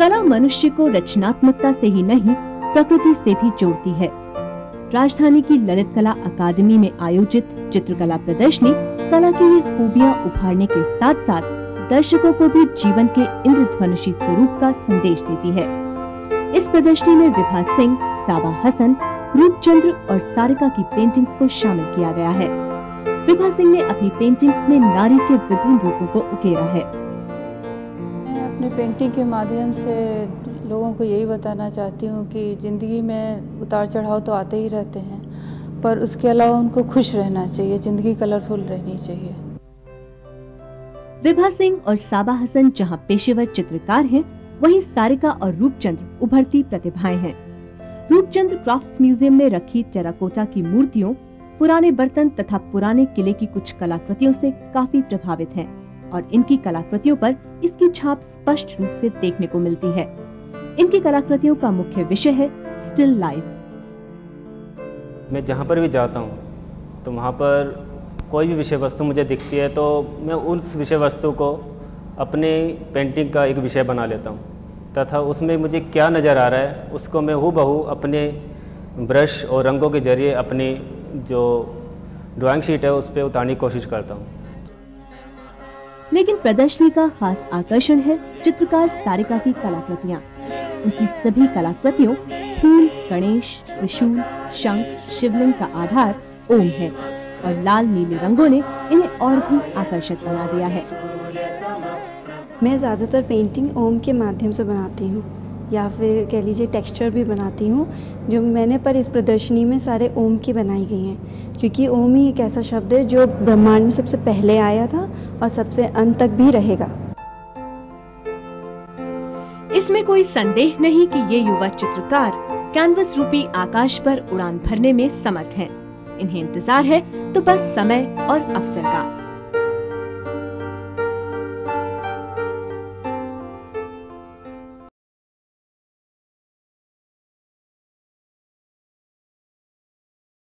कला मनुष्य को रचनात्मकता से ही नहीं प्रकृति से भी जोड़ती है। राजधानी की ललित कला अकादमी में आयोजित चित्रकला प्रदर्शनी कला की ये खूबियाँ उभारने के साथ साथ दर्शकों को भी जीवन के इंद्रधनुषी स्वरूप का संदेश देती है। इस प्रदर्शनी में विभा सिंह, साबा हसन, रूप चंद्र और सारिका की पेंटिंग्स को शामिल किया गया है। विभा सिंह ने अपनी पेंटिंग्स में नारी के विभिन्न रूपों को उकेरा है। मैं अपने पेंटिंग के माध्यम से लोगों को यही बताना चाहती हूँ कि जिंदगी में उतार चढ़ाव तो आते ही रहते हैं, पर उसके अलावा उनको खुश रहना चाहिए, जिंदगी कलरफुल रहनी चाहिए। विभा सिंह और साबा हसन जहां पेशेवर चित्रकार हैं, वहीं सारिका और रूपचंद्र उभरती प्रतिभाएं हैं। रूपचंद्र क्राफ्ट्स म्यूजियम में रखी टेराकोटा की मूर्तियों, पुराने बर्तन तथा पुराने किले की कुछ कलाकृतियों से काफी प्रभावित हैं और इनकी कलाकृतियों पर इसकी छाप स्पष्ट रूप से देखने को मिलती है। इनकी कलाकृतियों का मुख्य विषय है स्टिल लाइफ। मैं जहाँ पर भी जाता हूँ तो वहाँ पर कोई भी विषय वस्तु मुझे दिखती है तो मैं उस विषय वस्तु को अपने पेंटिंग का एक विषय बना लेता हूँ तथा उसमें मुझे क्या नज़र आ रहा है उसको मैं हूबहू अपने ब्रश और रंगों के जरिए अपनी जो ड्राइंग शीट है उस पर उतारने की कोशिश करता हूँ। लेकिन प्रदर्शनी का खास आकर्षण है चित्रकार सारिका की कलाकृतियाँ। उनकी सभी कलाकृतियों फूल, गणेश, त्रिशूल, शंख, शिवलिंग का आधार ओम है और लाल नीले रंगों ने इन्हें और भी आकर्षक बना दिया है। मैं ज़्यादातर पेंटिंग ओम के माध्यम से बनाती हूँ या फिर कह लीजिए टेक्सचर भी बनाती हूँ, जो मैंने पर इस प्रदर्शनी में सारे ओम की बनाई गई हैं, क्योंकि ओम ही एक ऐसा शब्द है जो ब्रह्मांड में सबसे पहले आया था और सबसे अंत तक भी रहेगा। इसमें कोई संदेह नहीं कि ये युवा चित्रकार कैनवस रूपी आकाश पर उड़ान भरने में समर्थ हैं। इन्हें इंतजार है तो बस समय और अवसर का।